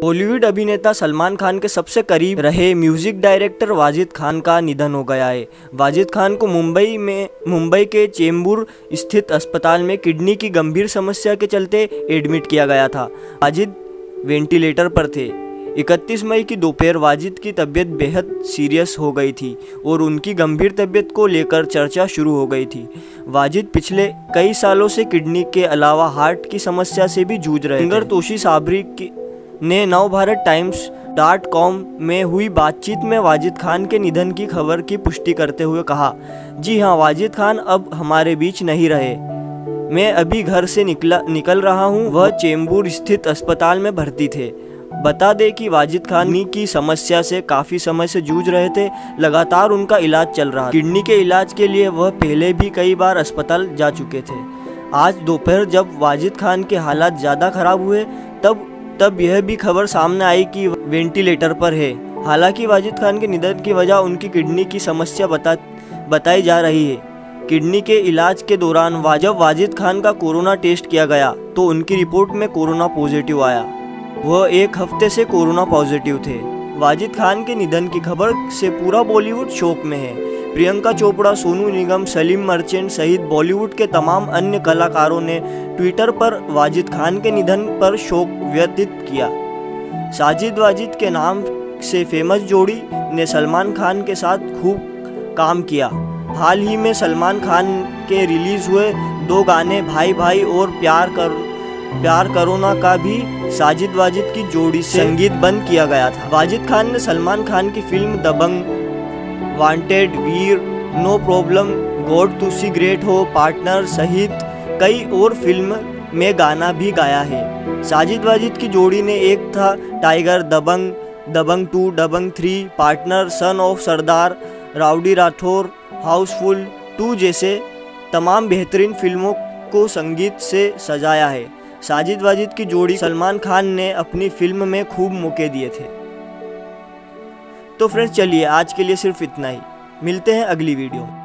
बॉलीवुड अभिनेता सलमान खान के सबसे करीब रहे म्यूजिक डायरेक्टर वाजिद खान का निधन हो गया है। वाजिद खान को मुंबई के चेंबूर स्थित अस्पताल में किडनी की गंभीर समस्या के चलते एडमिट किया गया था। वाजिद वेंटिलेटर पर थे। 31 मई की दोपहर वाजिद की तबीयत बेहद सीरियस हो गई थी और उनकी गंभीर तबीयत को लेकर चर्चा शुरू हो गई थी। वाजिद पिछले कई सालों से किडनी के अलावा हार्ट की समस्या से भी जूझ रहे थे। तोशी साबरी ने नव भारत टाइम्स.com में हुई बातचीत में वाजिद खान के निधन की खबर की पुष्टि करते हुए कहा, जी हां, वाजिद खान अब हमारे बीच नहीं रहे। मैं अभी घर से निकल रहा हूं। वह चेंबूर स्थित अस्पताल में भर्ती थे। बता दें कि वाजिद खान किडनी की समस्या से काफ़ी समय से जूझ रहे थे। लगातार उनका इलाज चल रहा। किडनी के इलाज के लिए वह पहले भी कई बार अस्पताल जा चुके थे। आज दोपहर जब वाजिद खान के हालात ज़्यादा खराब हुए तब यह भी खबर सामने आई कि वेंटिलेटर पर है। हालांकि वाजिद खान के निधन की वजह उनकी किडनी की समस्या बताई जा रही है। किडनी के इलाज के दौरान जब वाजिद खान का कोरोना टेस्ट किया गया तो उनकी रिपोर्ट में कोरोना पॉजिटिव आया। वह एक हफ्ते से कोरोना पॉजिटिव थे। वाजिद खान के निधन की खबर से पूरा बॉलीवुड शोक में है। प्रियंका चोपड़ा, सोनू निगम, सलीम मर्चेंट सहित बॉलीवुड के तमाम अन्य कलाकारों ने ट्विटर पर वाजिद खान के निधन पर शोक व्यक्त किया। साजिद वाजिद के नाम से फेमस जोड़ी ने सलमान खान के साथ खूब काम किया। हाल ही में सलमान खान के रिलीज़ हुए 2 गाने भाई भाई और प्यार करो ना का भी साजिद वाजिद की जोड़ी से संगीत बंद किया गया था। वाजिद खान ने सलमान खान की film Dabangg, wanted, Veer, no problem, God Tussi great Ho, partner सहित कई और फिल्म में गाना भी गाया है। साजिद वाजिद की जोड़ी ने Ek Tha tiger, Dabangg, Dabangg 2, Dabangg 3, partner, son of Sardar, rowdy Rathore, housefull 2 जैसे तमाम बेहतरीन फिल्मों को संगीत से सजाया है। साजिद वाजिद की जोड़ी सलमान खान ने अपनी फिल्म में खूब मौके दिए थे। तो फ्रेंड्स, चलिए आज के लिए सिर्फ इतना ही। मिलते हैं अगली वीडियो में।